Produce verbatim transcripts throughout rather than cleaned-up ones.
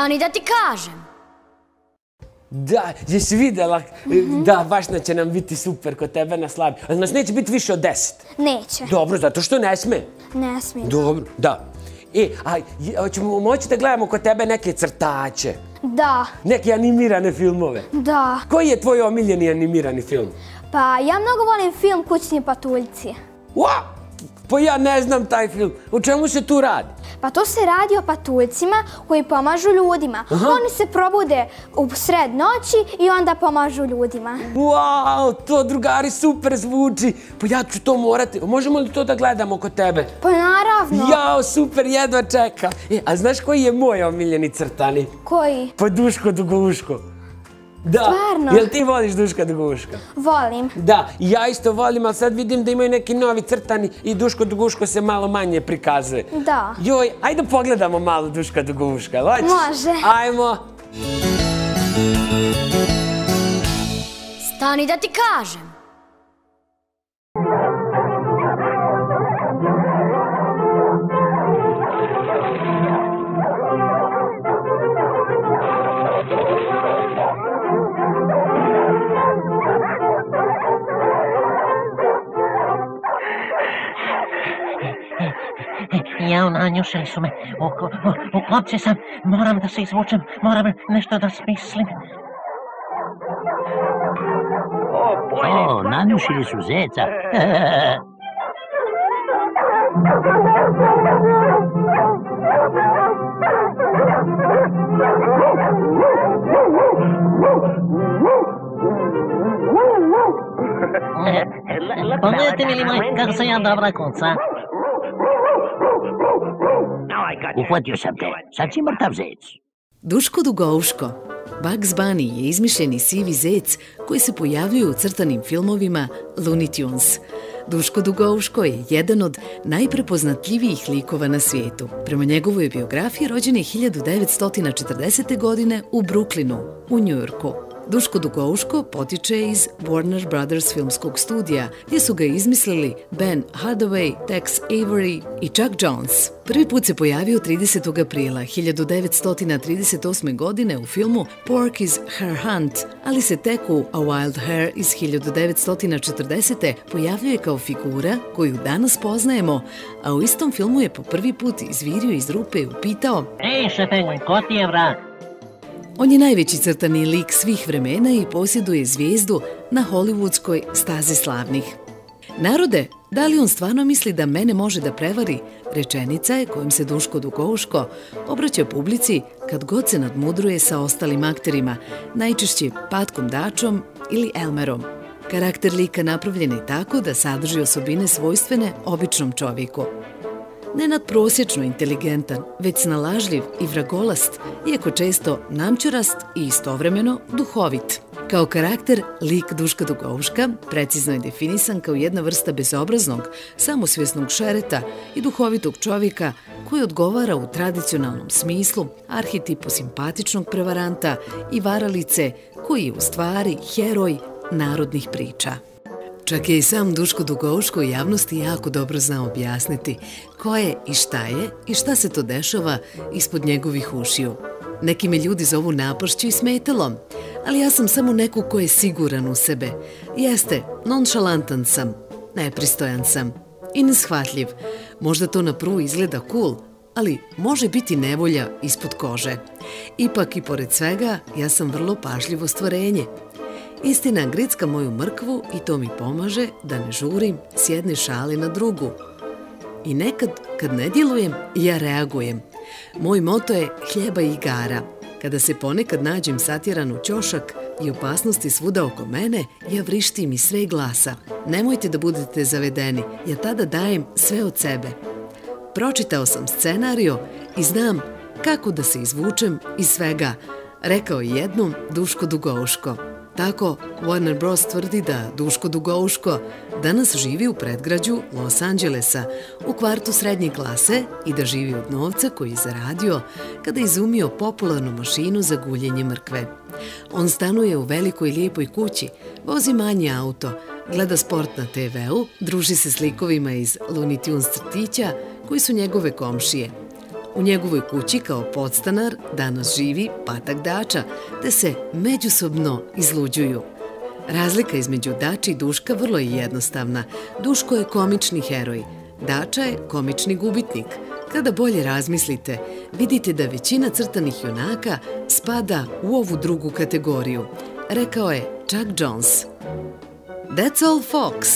Stani da ti kažem. Da, jesi vidjela? Mm-hmm. Da, baš će nam biti super kod tebe na slavi. A znači neće biti više od deset? Neće. Dobro, zato što ne sme. Ne smije. Dobro, da. E, a ćemo moći da gledamo kod tebe neke crtače? Da. Neke animirane filmove? Da. Koji je tvoj omiljeni animirani film? Pa ja mnogo volim film Kućni patuljci. Uaa! Pa ja ne znam taj film. O čemu se tu radi? Pa to se radi o patuljcima koji pomažu ljudima. Aha. Oni se probude u sred noći i onda pomažu ljudima. Wow, to drugari super zvuči. Pa ja ću to morati. Možemo li to da gledamo kod tebe? Pa naravno. Jao, super, jedva čekam. E, a znaš koji je moj omiljeni crtani? Koji? Pa Duško Dugouško. Da, jel ti voliš Duška Dugouška? Volim. Da, ja isto volim, ali sad vidim da imaju neki novi crtani i Duško Dugouško se malo manje prikazuje. Da. Joj, ajde pogledamo malo Duška Dugouška, hoćeš? Može. Ajmo. Stani da ti kažem. Ja, nanjušili su me, u klopci sam, moram da se izvučem, moram nešto da smislim. O, nanjušili su zeca. Pogledajte, mili moj, kako sam ja dobra kuca. Uhvatio sam te, sad si mrtav zec. Duško Dugouško. Bugs Bunny je izmišljeni sivi zec koji se pojavljuje u crtanim filmovima Looney Tunes. Duško Dugouško je jedan od najprepoznatljivijih likova na svijetu. Prema njegovoj biografiji rođen je hiljadu devetsto četrdeset. godine u Brooklynu, u New Yorku. Duško Dugouško potiče iz Warner Brothers filmskog studija, gdje su ga izmislili Ben Hardaway, Tex Avery i Chuck Jones. Prvi put se pojavio tridesetog aprila hiljadu devetsto trideset osme. godine u filmu Porky's Hare Hunt, ali se tek u A Wild Hair iz hiljadu devetsto četrdeset. pojavljuje kao figura koju danas poznajemo, a u istom filmu je po prvi put izvirio iz rupe i upitao: "Ej, šepenguj, ko ti je vrat?" On je najveći crtani lik svih vremena i posjeduje zvijezdu na hollywoodskoj stazi slavnih. Narode, da li on stvarno misli da mene može da prevari? Rečenica je kojom se Duško Dugouško obraća publici kad god se nadmudruje sa ostalim akterima, najčešće Patkom Dačom ili Elmerom. Karakter lika napravljen je tako da sadrži osobine svojstvene običnom čovjeku. Nenadprosječno inteligentan, već snalažljiv i vragolast, iako često namćurast i istovremeno duhovit. Kao karakter, lik Duška Dugouška precizno je definisan kao jedna vrsta bezobraznog, samosvjesnog šereta i duhovitog čovjeka koji odgovara u tradicionalnom smislu arhetipu simpatičnog prevaranta i varalice koji je u stvari heroj narodnih priča. Čak je i sam Duško Dugouško u javnosti jako dobro zna objasniti ko je i šta je i šta se to dešava ispod njegovih ušiju. Neki me ljudi zovu napašću i smetalom, ali ja sam samo neko ko je siguran u sebe. Jeste, nonšalantan sam, nepristojan sam i neshvatljiv. Možda to na prvu izgleda cool, ali može biti nevolja ispod kože. Ipak i pored svega, ja sam vrlo pažljivo stvorenje. Istina gricka moju mrkvu i to mi pomaže da ne žurim s jedne šale na drugu. I nekad, kad ne djelujem, ja reagujem. Moj moto je hljeba i igara. Kada se ponekad nađem satjeran u ćošak i opasnosti svuda oko mene, ja vrištim iz sve glasa. Nemojte da budete zavedeni, ja tada dajem sve od sebe. Pročitao sam scenario i znam kako da se izvučem iz svega, rekao je jednom Duško Dugouško. Tako, Warner Bros. Tvrdi da Duško Dugouško danas živi u predgrađu Los Angelesa, u kvartu srednje klase i da živi od novca koji je zaradio kada je izumio popularnu mašinu za guljenje mrkve. On stanuje u velikoj lijepoj kući, vozi manji auto, gleda sport na te veu, druži se s likovima iz Looney Tunes crtića koji su njegove komšije. U njegovoj kući kao podstanar danas živi Patak Dača, te se međusobno izluđuju. Razlika između Dače i Duška vrlo je jednostavna. Duško je komični heroj, Dača je komični gubitnik. Kada bolje razmislite, vidite da većina crtanih junaka spada u ovu drugu kategoriju, rekao je Chuck Jones. That's all, folks!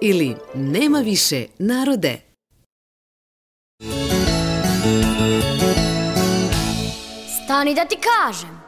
Ili nema više, narode! Stani da ti kažem!